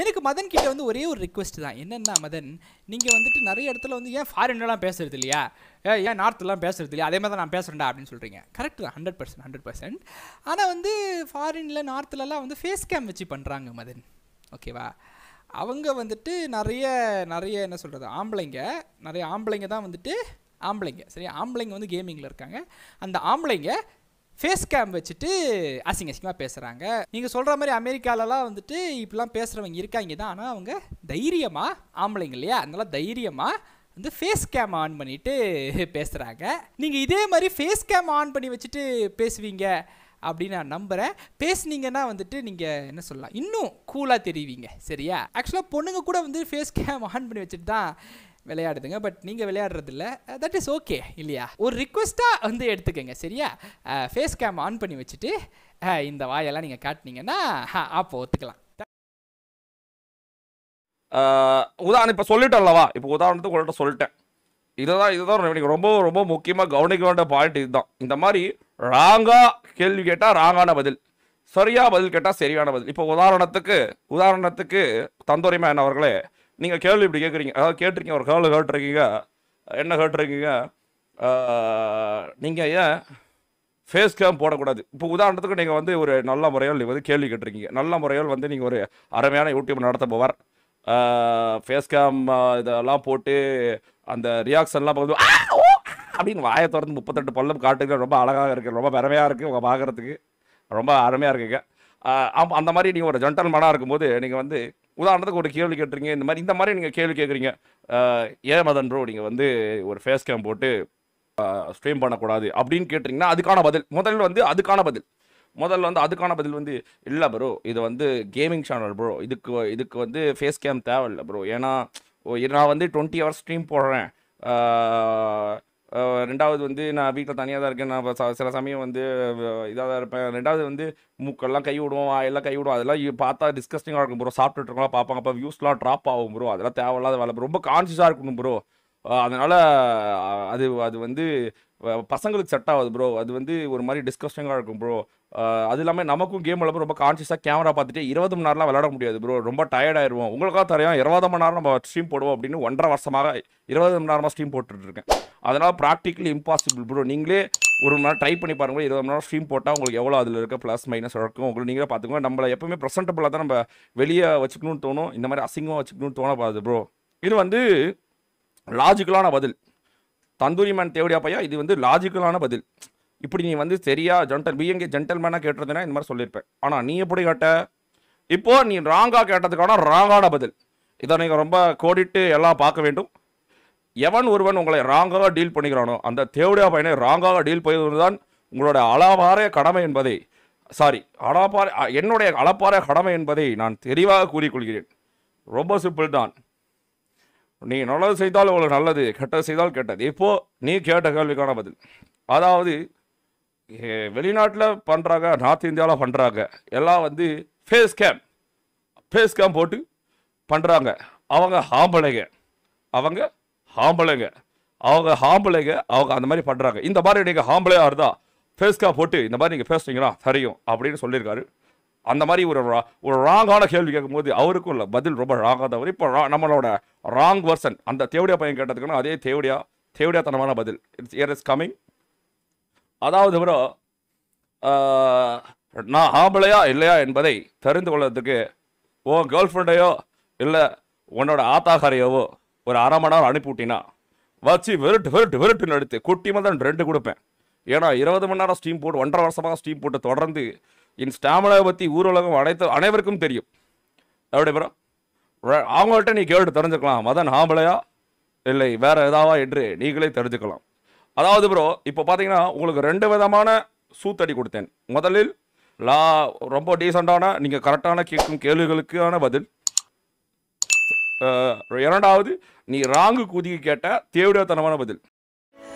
எனக்கு மதன் கிட்ட வந்து ஒரே ஒரு ரிக்வெஸ்ட் தான். என்னன்னா மதன், நீங்கள் வந்துட்டு நிறைய இடத்துல வந்து ஏன் ஃபாரின்லாம் பேசுறது இல்லையா, ஏன் நார்த்லாம் பேசுறது இல்லையா, அதே மாதிரி தான் நான் பேசுகிறேன்டா அப்படின்னு சொல்கிறீங்க. கரெக்ட் தான், 100%. ஆனால் வந்து ஃபாரினில் நார்த்துலலாம் வந்து ஃபேஸ் கேம் வச்சு பண்ணுறாங்க மதன், ஓகேவா. அவங்க வந்துட்டு நிறைய என்ன சொல்கிறது, ஆம்பளைங்க தான் வந்துட்டு, ஆம்பளைங்க வந்து கேமிங்கில் இருக்காங்க. அந்த ஆம்பளைங்க ஃபேஸ் கேம் வச்சுட்டு அசிங்கமாக பேசுகிறாங்க. நீங்கள் சொல்கிற மாதிரி அமெரிக்காலலாம் வந்துட்டு இப்படிலாம் பேசுகிறவங்க இருக்காங்க தான். ஆனால் அவங்க தைரியமாக, ஆம்பளைங்க இல்லையா, அதனால தைரியமாக வந்து ஃபேஸ் கேம் ஆன் பண்ணிவிட்டு பேசுகிறாங்க. நீங்கள் இதே மாதிரி ஃபேஸ் கேம் ஆன் பண்ணி வச்சுட்டு பேசுவீங்க அப்படின்னு நான் நம்புகிறேன். பேசுனீங்கன்னா வந்துட்டு நீங்கள் என்ன சொல்லலாம், இன்னும் கூலாக தெரிவிங்க, சரியா. ஆக்சுவலாக பொண்ணுங்க கூட வந்து ஃபேஸ் கேம் ஆன் பண்ணி வச்சுட்டு தான் விளையாடுதுங்க. பட் நீங்கள் விளையாடுறதில்ல, தட் இஸ் ஓகே இல்லையா. ஒரு ரிக்வெஸ்ட்டாக வந்து எடுத்துக்கோங்க, சரியா. ஃபேஸ் கேம் ஆன் பண்ணி வச்சுட்டு இந்த வாயெல்லாம் நீங்கள் காட்டினீங்கன்னா அப்போ ஒத்துக்கலாம். உதாரணம் இப்போ சொல்லிட்டோம்லவா, இப்போ உதாரணத்துக்கு உங்கள்கிட்ட சொல்லிட்டேன். இதுதான் எனக்கு ரொம்ப ரொம்ப முக்கியமாக கவனிக்க வேண்டிய பாயிண்ட். இதுதான், இந்த மாதிரி ராங்காக கேள்வி கேட்டால் ராங்கான பதில், சரியாக பதில் கேட்டால் சரியான பதில். இப்போ உதாரணத்துக்கு தந்தோரிமேன் அவர்களே, நீங்கள் கேள்வி இப்படி கேட்குறீங்க, அதாவது கேட்டிருக்கீங்க, ஒரு கேள்வி கேட்டிருக்கீங்க. என்ன கேட்டிருக்கீங்க, நீங்கள் ஏன் ஃபேஸ் கேம் போடக்கூடாது. இப்போ உதாரணத்துக்கு நீங்கள் வந்து ஒரு நல்ல முறையில் நீங்கள் வந்து கேள்வி கேட்டிருக்கீங்க, நல்ல முறையில் வந்து நீங்கள் ஒரு அருமையான யூடியூப் நடத்த போவார், ஃபேஸ் கேம் இதெல்லாம் போட்டு அந்த ரியாக்ஷன்லாம் பார்த்து அப்படின்னு வாயை திறந்து 38 பல்லம் காட்டுங்க, ரொம்ப அழகாக இருக்குது, ரொம்ப பெருமையாக இருக்குது, உங்கள் பார்க்குறதுக்கு ரொம்ப அருமையாக இருக்குங்க. அந்த மாதிரி நீங்கள் ஒரு ஜென்டல்மேனாக இருக்கும்போது நீங்கள் வந்து உதாரணத்துக்கு ஒரு கேள்வி கேட்டுருங்க, இந்த மாதிரி நீங்கள் கேள்வி கேட்குறீங்க, ஏன் மதன் ப்ரோ நீங்கள் வந்து ஒரு ஃபேஸ் கேம் போட்டு ஸ்ட்ரீம் பண்ணக்கூடாது அப்படின்னு கேட்டிங்கன்னா அதுக்கான பதில் வந்து இல்லை ப்ரோ, இது வந்து கேமிங் சேனல் ப்ரோ, இதுக்கு வந்து ஃபேஸ் கேம் தேவையில்லை ப்ரோ, ஏன்னா நான் வந்து 20 hours ஸ்ட்ரீம் போடுறேன், ரெண்டாவது வந்து நான் வீட்டில் தனியாக தான் இருக்கேன், நான் சில சமயம் வந்து இதாக தான் இருப்பேன், ரெண்டாவது வந்து மூக்கெல்லாம் கை விடுவோம், வாயெல்லாம் கை விடுவோம், அதெல்லாம் பார்த்தா டிஸ்கஸ்டிங்காக இருக்கும் ப்ரோ, சாப்பிட்டுருக்கலாம் பார்ப்பாங்க, அப்போ வியூஸ்லாம் ட்ராப் ஆகும் ப்ரோ, அதெல்லாம் தேவையில்லாத வேலை ப்ரோ, ரொம்ப கான்ஷியஸாக இருக்கணும் ப்ரோ, அதனால் அது வந்து பசங்களுக்கு செட் ஆகுது ப்ரோ, அது வந்து ஒரு மாதிரி டிஸ்கஸ்டிங்காக இருக்கும் ப்ரோ, அது இல்லாமல் நமக்கும் கேம் விளையாட ரொம்ப கான்ஷியஸாக கேமரா பார்த்துட்டு 20 மணி நேரம்லாம் விளையாட முடியாது ப்ரோ, ரொம்ப டயர்டாயிடுவோம். உங்களுக்காக தரையும் 20 மணி நேரம் நம்ம ஸ்ட்ரீம் போடுவோம் அப்படின்னு 1.5 வருஷமாக 20 மணி நேரமாக ஸ்ட்ரீம் போட்டுட்ருக்கேன். அதனால் ப்ராக்டிகலி இம்பாசிபிள் ப்ரோ. நீங்களே ஒரு மணி நேரம் ட்ரை பண்ணி பாருங்கள், 20 மணி நேரம் ஸ்ட்ரீம் போட்டால் உங்களுக்கு எவ்வளோ அதில் இருக்க ப்ளஸ் மைனஸ் இருக்கும் உங்களுக்கு நீங்களே பார்த்துக்கோங்க. நம்மளை எப்போவுமே ப்ரெசென்டபுளாக தான் நம்ம வெளியே வச்சுக்கணும்னு தோணும், இந்த மாதிரி அசிங்கமாக வச்சுக்கணும்னு தோணப்பாது ப்ரோ. இது வந்து லாஜிக்கலான பதில் தந்தூரி மேன் தேவடியா பையா, இது வந்து லாஜிக்கலான பதில். இப்படி நீ வந்து சரியா பீயிங் ஜென்டல்மேனாக கேட்டிருந்தேன்னா இந்த மாதிரி சொல்லியிருப்பேன். ஆனால் நீ எப்படி கேட்ட, இப்போது நீ ராங்காக கேட்டதுக்கான ராங்கான பதில். இதை நீங்கள் ரொம்ப கோடிட்டு எல்லாம் பார்க்க வேண்டும். எவன் ஒருவன் உங்களை ராங்காக டீல் பண்ணிக்கிறானோ அந்த தேவடியா பையனை ராங்காக டீல் பண்ணுவதுதான் உங்களோட அளவாரிய கடமை என்பதை, என்னுடைய அளப்பாரிய கடமை என்பதை நான் தெளிவாக கூறிக்கொள்கிறேன். ரொம்ப சிம்பிள் தான். நீ நல்லது செய்தால் உங்களுக்கு நல்லது, கெட்டது செய்தால் கெட்டது. இப்போது நீ கேட்ட கேள்விக்கான பதில், அதாவது வெளிநாட்டில் பண்ணுறாங்க, நார்த் இந்தியாவில் பண்ணுறாங்க, எல்லாம் வந்து ஃபேஸ் கேம் போட்டு பண்ணுறாங்க. அவங்க ஹாம்பளைங்க அவங்க அந்த மாதிரி பண்ணுறாங்க. இந்த மாதிரி நீங்கள் ஹாம்பளையாக இருந்தால் ஃபேஸ் கேம் போட்டு இந்த மாதிரி நீங்கள் பேசுனீங்கன்னா தெரியும் அப்படின்னு சொல்லியிருக்காரு. அந்த மாதிரி ஒரு ராங்கான கேள்வி கேட்கும்போது அவருக்கும் இல்லை பதில் ரொம்ப ராங்காக தவிர, இப்போ நம்மளோட ராங் வெர்ஷன் அந்த தேவடியா பையன் கேட்டதுக்குன்னா அதே தேவடியாத்தனமான பதில் இட்ஸ் கம்மிங். அதாவது ப்ரோ, நான் ஆம்பளையா இல்லையா என்பதை தெரிந்து கொள்வதற்கு உன் கேர்ள் ஃப்ரெண்டையோ இல்லை உன்னோட ஆத்தாக்காரையோவோ ஒரு 1/2 மணி நேரம் அனுப்பிவிட்டினா வச்சு விரட்டுன்னு எடுத்து குட்டி மதன் 2 கொடுப்பேன். ஏன்னா 20 மணி நேரம் ஸ்டீம் போட்டு 1.5 வருஷமாக ஸ்டீம் போட்டு தொடர்ந்து என் ஸ்டாமினாவை பற்றி ஊரலகம் அனைவருக்கும் தெரியும். எப்படி ப்ரோ, அவங்கள்ட்ட நீ கேட்டு தெரிஞ்சுக்கலாம் மதன் ஆம்பளையா இல்லை வேறு எதாவா என்று நீங்களே தெரிஞ்சுக்கலாம். அதாவது ப்ரோ, இப்போ பார்த்தீங்கன்னா உங்களுக்கு 2 விதமான சூத்தடி கொடுத்தேன். முதலில் ரொம்ப டீசெண்டான நீங்கள் கரெக்டான கேட்கும் கேள்விகளுக்கான பதில். 2வது நீ ராங்கு கூதிக்கு கேட்ட தேவடியாத்தனமான பதில்.